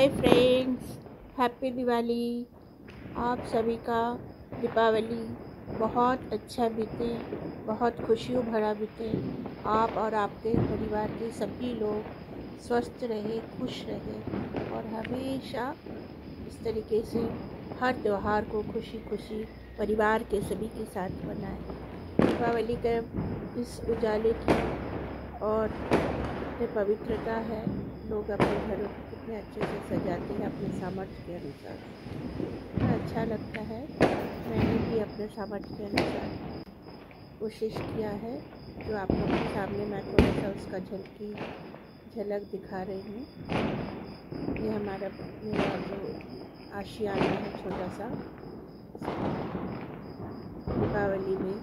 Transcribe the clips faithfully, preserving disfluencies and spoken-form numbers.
Hi friends, happy Diwali. आप सभी का दीपावली बहुत अच्छा बीते, बहुत खुशियों भरा बीते। आप और आपके परिवार के सभी लोग स्वस्थ रहे, खुश रहे और हमेशा इस तरीके से हर त्यौहार को खुशी खुशी परिवार के सभी के साथ मनाएं। दीपावली का इस उजाले की और पवित्रता है। लोग अपने घरों को कितने अच्छे से सजाते हैं अपने सामर्थ्य के अनुसार, कितना अच्छा लगता है। मैंने भी अपने सामर्थ्य के अनुसार कोशिश किया है, जो आप लोगों के सामने मैं थोड़ा सा उसका झलकी झलक दिखा रही हूँ। ये हमारा मेरा जो आशियाना है छोटा सा, दीपावली में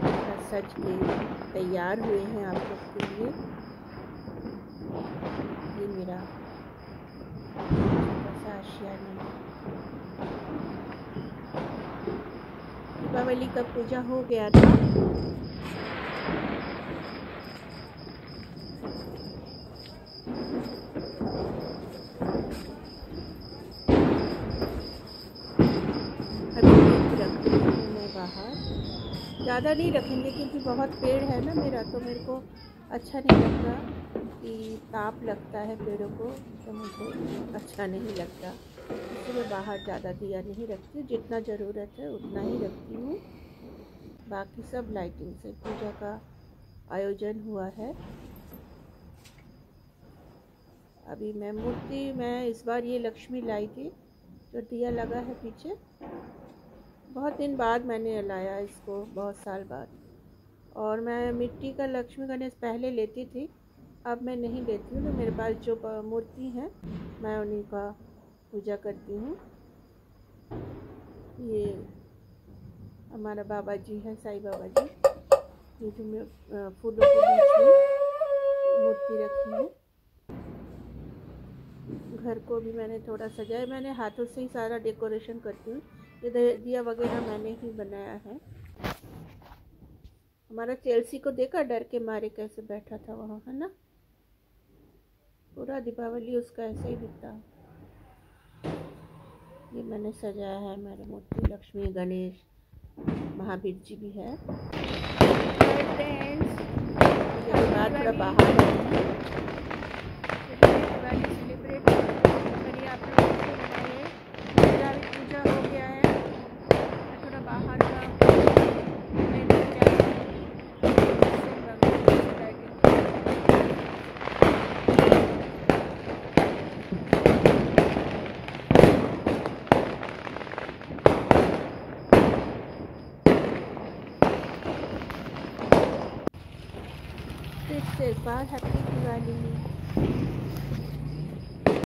थोड़ा सज के तैयार हुए हैं आप लोग के लिए। ये मेरा छोटा सा आशियाना। दीपावली का पूजा हो गया था। ज़्यादा नहीं रखेंगे क्योंकि बहुत पेड़ है ना मेरा, तो मेरे को अच्छा नहीं लगता कि ताप लगता है पेड़ों को, तो मुझे अच्छा नहीं लगता। इसलिए मैं बाहर ज़्यादा दिया नहीं रखती, जितना ज़रूरत है उतना ही रखती हूँ। बाकी सब लाइटिंग से पूजा का आयोजन हुआ है। अभी मैं मूर्ति मैं इस बार ये लक्ष्मी लाई थी, जो दिया लगा है पीछे। बहुत दिन बाद मैंने लाया इसको, बहुत साल बाद। और मैं मिट्टी का लक्ष्मी गणेश पहले लेती थी, अब मैं नहीं लेती हूँ। तो मेरे पास जो मूर्ति हैं मैं उन्हीं का पूजा करती हूँ। ये हमारा बाबा जी हैं, साईं बाबा जी। ये जो मैं फूलों के बीच में मूर्ति रखी है। घर को भी मैंने थोड़ा सजाया, मैंने हाथों से ही सारा डेकोरेशन करती हूँ। ये दिया वगैरह मैंने ही बनाया है। हमारा चेल्सी को देखा, डर के मारे कैसे बैठा था वहाँ, है ना। पूरा दीपावली उसका ऐसे ही बीता। ये मैंने सजाया है मेरे मूर्ति, लक्ष्मी गणेश महावीर जी भी है। थोड़ा बाहर फिर से एक बार हैप्पी दिवाली।